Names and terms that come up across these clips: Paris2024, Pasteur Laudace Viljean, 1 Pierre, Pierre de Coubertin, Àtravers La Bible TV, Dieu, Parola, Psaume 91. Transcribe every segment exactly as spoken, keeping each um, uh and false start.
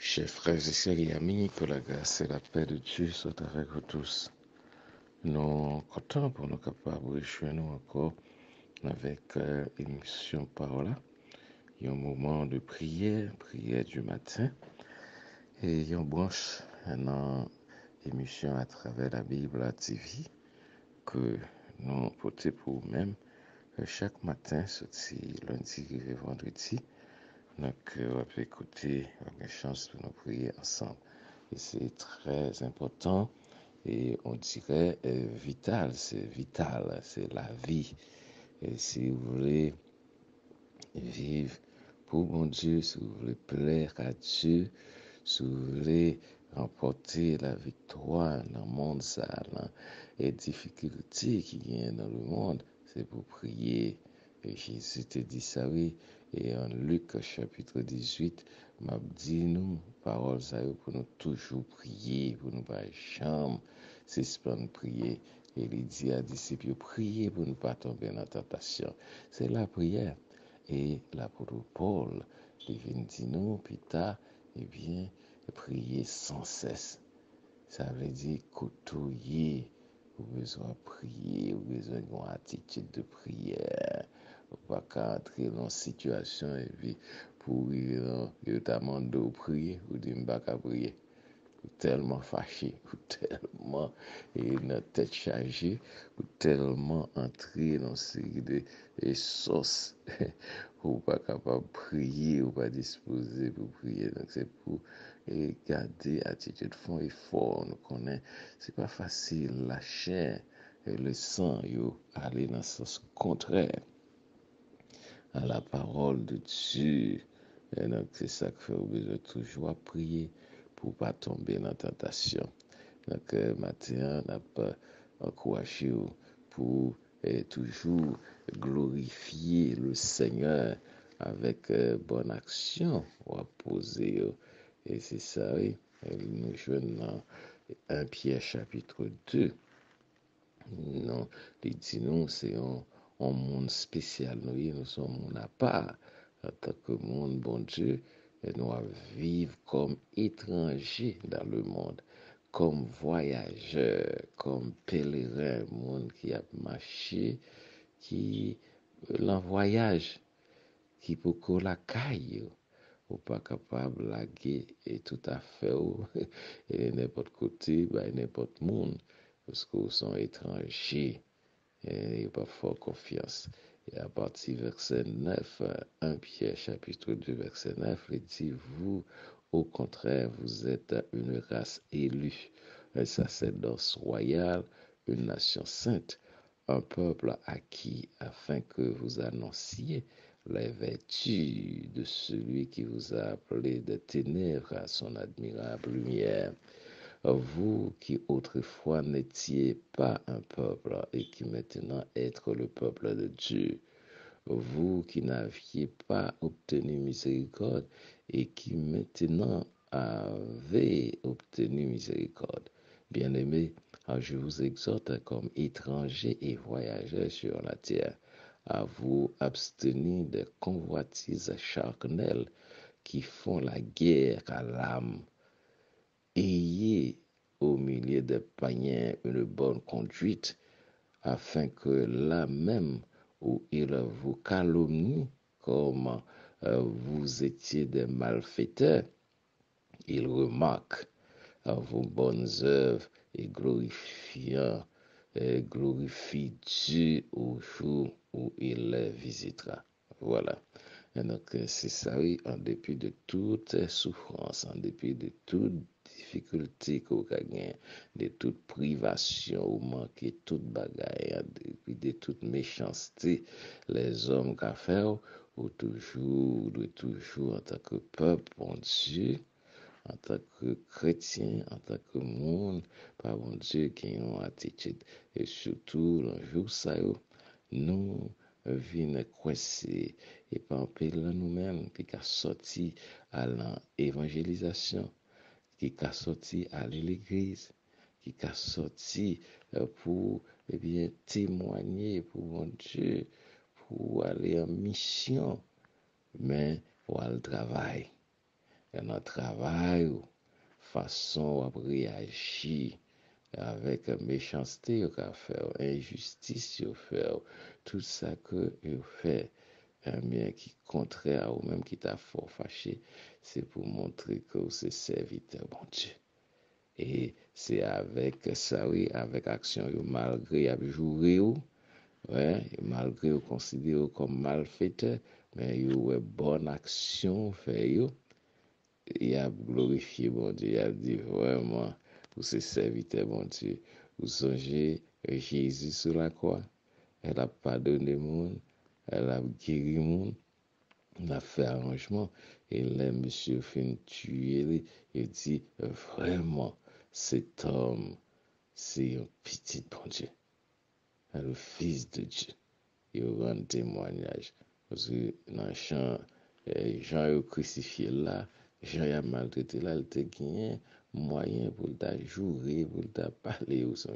Chers frères et sœurs et amis, que la grâce et la paix de Dieu soient avec vous tous. Nous sommes contents pour nous capables de réjouir encore avec euh, l'émission Parola. Il y a un moment de prière, prière du matin, et il y a une branche dans l'émission à travers la Bible, la T V, que nous portons pour nous-mêmes chaque matin, sorti lundi et vendredi. Donc, on va écouter, on a une chance de nous prier ensemble. Et c'est très important et on dirait euh, vital, c'est vital, c'est la vie. Et si vous voulez vivre pour mon Dieu, si vous voulez plaire à Dieu, si vous voulez remporter la victoire dans le monde, ça, dans les difficultés qui viennent dans le monde, c'est pour prier. Et Jésus te dit ça, oui. Et en Luc chapitre dix-huit, m'a dit nous, parole ça pour nous toujours prier, pour nous pas chambre, c'est ce qu'on prier. Et il dit à disciples, priez pour ne pas tomber dans la tentation. C'est la prière. Et l'apôtre Paul, il vient dire nous, plus tard, eh bien, priez sans cesse. Ça veut dire côtoyer, vous avez besoin de prier, vous avez besoin d'une attitude de prière. Vous n'avez pas entrer dans une situation et puis pour vivre, notamment de prier, vous dites, je ne vais pas prier. Vous êtes tellement fâché, vous êtes tellement une tête chargée, vous êtes tellement entré dans une série de sauces. Vous n'êtes pas capable de prier, vous n'êtes pas disposé pour prier. Donc c'est pour garder l'attitude de fond et fort. Nous connaissons, ce n'est pas facile, la chair et le sang, yo aller dans le sens contraire à la parole de Dieu. Et donc, c'est ça que vous devez toujours prier pour ne pas tomber dans la tentation. Donc, euh, maintenant, on n'a pas encouragé pour euh, toujours glorifier le Seigneur avec euh, bonne action. On va poser, euh, et c'est ça, oui. Et nous jouons dans un Pierre chapitre deux. Non, les dinos, c'est un un monde spécial, nous, nous sommes à part, en tant que monde, bon Dieu, et nous vivons comme étrangers dans le monde, comme voyageurs, comme pèlerins, monde qui a marché, qui l'en voyage, qui beaucoup la caille, ou pas capable de laguer, et tout à fait, et n'importe côté, bah, n'importe monde, parce qu'ils sont étrangers. Et il pas fort confiance. Et à partir du verset neuf, un Pierre chapitre deux, verset neuf, il dit, vous, au contraire, vous êtes une race élue, un sacerdoce royal, une nation sainte, un peuple acquis, afin que vous annonciez les vertus de celui qui vous a appelé des ténèbres à son admirable lumière. Vous qui autrefois n'étiez pas un peuple et qui maintenant êtes le peuple de Dieu. Vous qui n'aviez pas obtenu miséricorde et qui maintenant avez obtenu miséricorde. Bien-aimés, je vous exhorte comme étrangers et voyageurs sur la terre à vous abstenir des convoitises charnelles qui font la guerre à l'âme. Ayez au milieu des païens une bonne conduite, afin que là même où ils vous calomnient, comme euh, vous étiez des malfaiteurs, ils remarquent euh, vos bonnes œuvres et glorifiant, et glorifient Dieu au jour où il les visitera. Voilà. Et donc, c'est ça, oui, en dépit de toute souffrance, en dépit de toute difficulté qu'on gagne, de toute privation ou manquer toute bagaille, de, de toute méchanceté, les hommes qu'a fait, ou toujours, de toujours, en tant que peuple, bon Dieu, en tant que chrétien, en tant que monde, par bon Dieu, qui ont attitude. Et surtout, le jour ça, nous, vine coincé et pas en paix là nous-mêmes qui a sorti à l'évangélisation, qui a sorti à l'église, qui a sorti pour eh bien témoigner pour mon Dieu, pour aller en mission, mais pour le travail. dans travail, façon à réagir avec méchanceté, à faire injustice, à faire tout ça que vous faites, bien qui contraire ou même qui t'a fort fâché, c'est pour montrer que vous êtes serviteur, bon Dieu. Et c'est avec ça, oui, avec action, malgré abjurer, ouais, malgré vous considérez comme malfaiteur, mais vous avez bonne action, fait, il a glorifié, bon Dieu, il a dit vraiment, vous êtes serviteur, bon Dieu, vous songez Jésus sur la croix, elle a pardonné le monde. Elle a guéri le monde, elle a fait arrangement, et là, monsieur fin tuer, il dit, vraiment, cet homme, c'est un petit bon Dieu, le fils de Dieu. Il rend témoignage, parce que dans le champ, Jean est crucifié là, Jean est maltraité là, il était gagné, moyen pour le jouer, pour le parler, ou son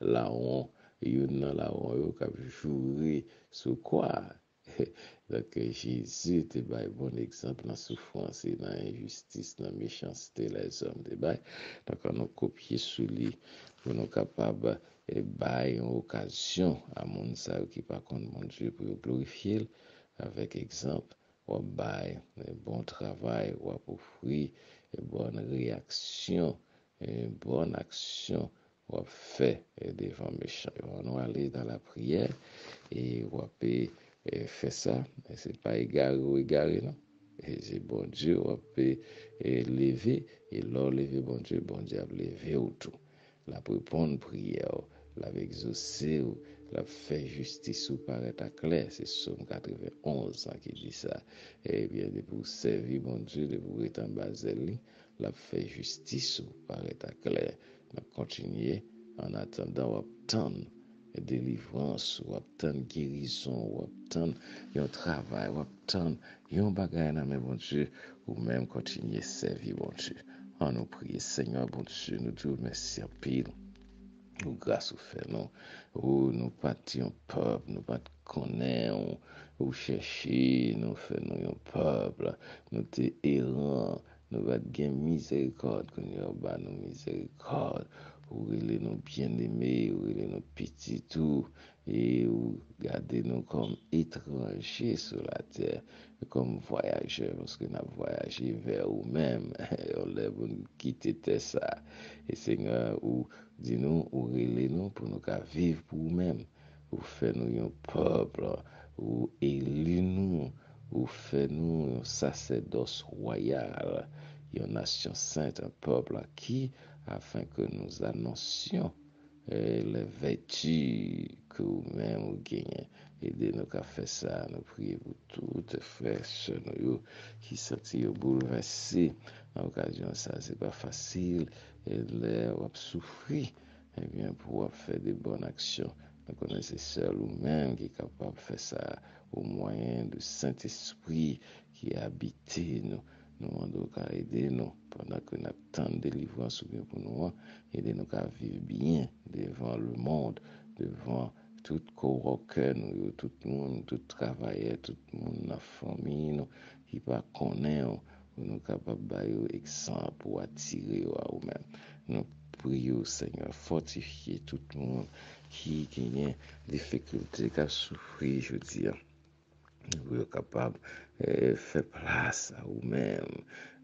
là on. Yon nan la on yo kap joué sous quoi. Donc Jésus te bay bon exemple dans souffrance et dans injustice, dans méchanceté les hommes te bay. Donc on a copié sous lui pour nous capable et bay une occasion à moun sa qui pas contre mon Dieu pour glorifier avec exemple ou bay bon travail ou pour fruit et bonne réaction et bonne action. On va faire devant méchants. On va aller dans la prière et on va faire ça. Ce n'est pas égaré ou égaré, non. Et c'est bon Dieu, on va lever. Et l'on lever, bon Dieu, bon Dieu, lever ou tout. La répondre prière, la exaucer, la faire justice ou paraître à clair. C'est Somme quatre-vingt-onze qui dit ça. Et bien, de vous servir, bon Dieu, de vous être en basel, la faire justice ou paraître à clair. On va continuer en attendant, on va obtenir délivrance, on va obtenir guérison, on va obtenir un travail, on va obtenir un bagage dans mes bon Dieu, ou même continuer à servir bon Dieu. On nous prie, Seigneur bon Dieu, nous te remercions pile. Nous grâce au fait, non, ou nous partions peuple, nous pas connaissons, ou chercher, nous faisons un peuple, nous te errons. Nous va gagner miséricorde, que nous va nous miséricorde, ou il est nos bien-aimés, ou il est nos petits tout, et ou garder nous comme étrangers sur la terre, comme voyageurs, parce que nous avons voyagé vers nous-mêmes, on lève nous quitter ça. Et Seigneur, ou dis-nous, ou il est nous pour nous vivre pour nous-mêmes, ou faire nous un peuple, ou élu nous. Ou fais-nous un sacerdoce royal, une nation sainte, un peuple acquis, afin que nous annoncions les vertus que vous-même vous gagnez. Aidez-nous à faire ça, nous prions pour toutes les frères qui sont bouleversés. En occasion de ça, ce n'est pas facile. Et là, on souffre pour faire des bonnes actions. Nous connaissons seul nous-mêmes qui est capable de faire ça au moyen du Saint-Esprit qui habite nous. Nous demandons qu'à aider nous pendant que nous attendons des délivrances bien pour nous. Aider nous à vivre bien devant le monde, devant tout coworker, tout le monde, tout travailleur, tout le monde, la famille, nous, qui va connaître, nous sommes capables de faire un exemple pour attirer à nous-mêmes. Nous prions, Seigneur, fortifier tout le monde qui gagne des difficultés, qui a souffert, je veux dire. Vous êtes capable de faire place à vous-même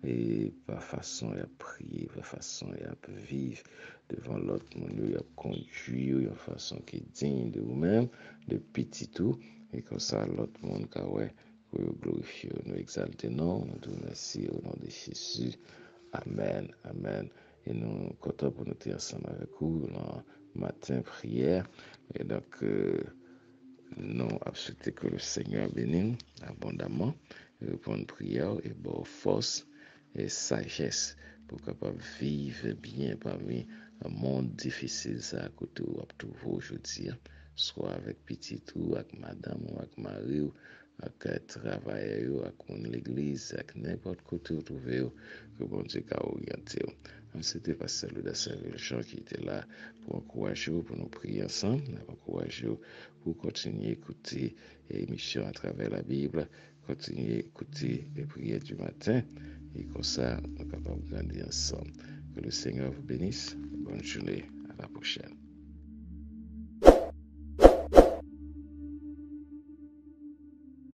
et par façon à prier, par façon à vivre devant l'autre monde, à conduire de façon qui est digne de vous-même, de petit tout, et comme ça l'autre monde, ouais, vous glorifiez, nous exaltez, non, nous donnons merci au nom de Jésus. Amen, amen. Et nous comptons pour nous être ensemble avec vous dans matin prière. Et donc, euh, nous souhaitons que le Seigneur bénisse abondamment, répondre prière et bonne force et sagesse pour capable vivre bien parmi un monde difficile à côté ou à tout aujourd'hui, soit avec petit ou avec madame ou avec mari ou avec travail ou avec l'église, avec n'importe côté où trouver que bon Dieu a orienté. C'était Pasteur Laudace Viljean qui était là pour encourager, pour nous prier ensemble, pour encourager, pour continuer à écouter l'émission à travers la Bible, continuer à écouter les prières du matin Et comme ça, nous sommes capables de grandir ensemble. Que le Seigneur vous bénisse. Bonne journée. À la prochaine.